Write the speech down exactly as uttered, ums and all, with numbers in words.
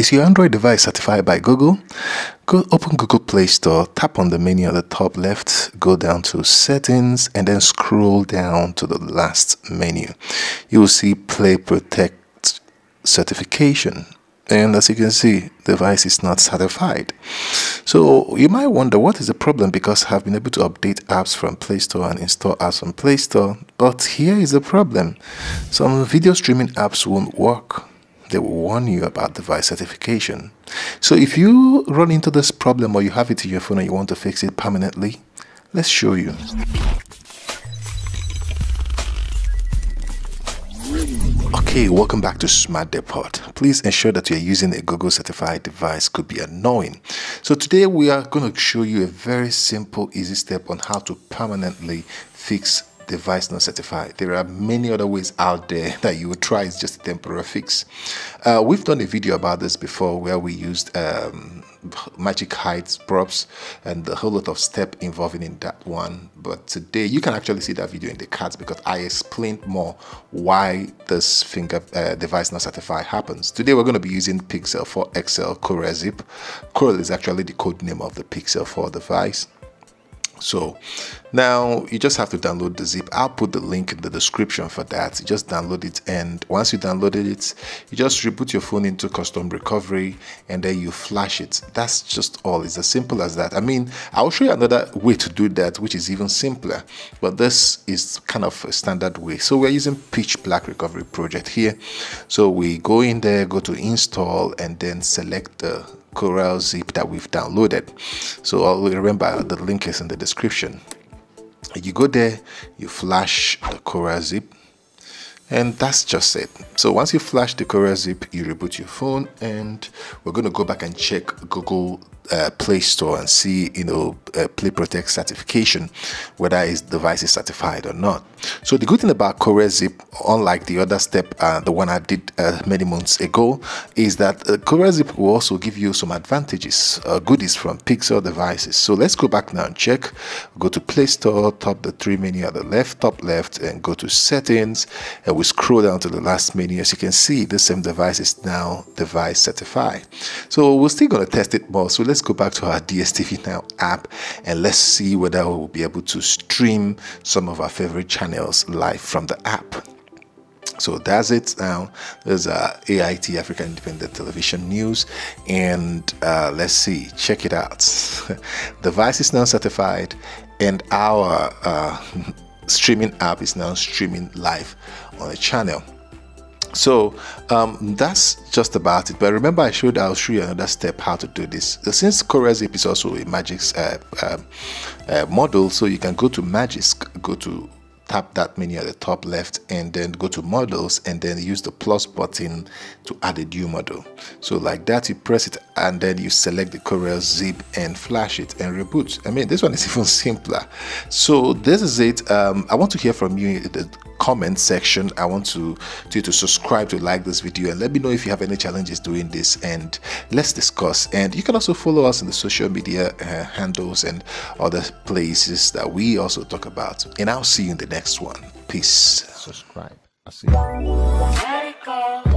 Is your Android device certified by Google? Go open Google Play Store, tap on the menu at the top left, go down to Settings, and then scroll down to the last menu. You will see Play Protect certification. And as you can see, the device is not certified. So you might wonder, what is the problem? Because I've been able to update apps from Play Store and install apps from Play Store. But here is the problem. Some video streaming apps won't work. They will warn you about device certification. So if you run into this problem or you have it in your phone and you want to fix it permanently, let's show you. Okay, welcome back to Smart Depot. Please ensure that you're using a Google certified device, could be annoying. So today we are going to show you a very simple, easy step on how to permanently fix device not certified. There are many other ways out there that you will try. It's just a temporary fix. Uh, we've done a video about this before where we used um, magic heights props and a whole lot of step involving in that one. But today you can actually see that video in the cards because I explained more why this finger uh, device not certified happens. Today we're going to be using Pixel four X L Coral zip. Coral is actually the code name of the Pixel four device. So now you just have to download the zip. I'll put the link in the description for that. You just download it, and once you downloaded it, you just reboot your phone into custom recovery and then you flash it. That's just all. It's as simple as that. I mean, I'll show you another way to do that, which is even simpler, but this is kind of a standard way. So we're using Pitch Black Recovery Project here. So we go in there, go to install, and then select the Coral zip that we've downloaded. So I'll remember the link is in the description. You go there, you flash the Coral zip, and that's just it. So once you flash the Coral zip, you reboot your phone, and we're going to go back and check Google uh, Play Store and see, you know, uh, Play Protect certification, whether its device is certified or not. So the good thing about Coral zip, unlike the other step, uh, the one I did uh, many months ago, is that uh, Coral zip will also give you some advantages, uh, goodies from Pixel devices. So let's go back now and check. Go to Play Store, top the three menu at the left, top left, and go to Settings, and we scroll down to the last menu. As you can see, this same device is now device certified. So we're still going to test it more. So let's go back to our D S T V Now app and let's see whether we'll be able to stream some of our favorite channels live from the app. So that's it. Now there's uh, A I T, African Independent Television News, and uh, let's see, check it out. Device is now certified, and our uh, streaming app is now streaming live on the channel. So um, that's just about it. But remember, I showed I'll show you another step how to do this. Since Coral zip is also a Magisk uh, uh, uh, model, so you can go to Magisk, go to tap that menu at the top left, and then go to Models, and then use the plus button to add a new model. So like that, you press it, and then you select the Coral zip and flash it and reboot. I mean, this one is even simpler. So this is it. Um, I want to hear from you in the comment section. I want to you to subscribe, to like this video, and let me know if you have any challenges doing this, and let's discuss. And you can also follow us on the social media uh, handles and other places that we also talk about. And I'll see you in the next one. Peace. Subscribe. I see you.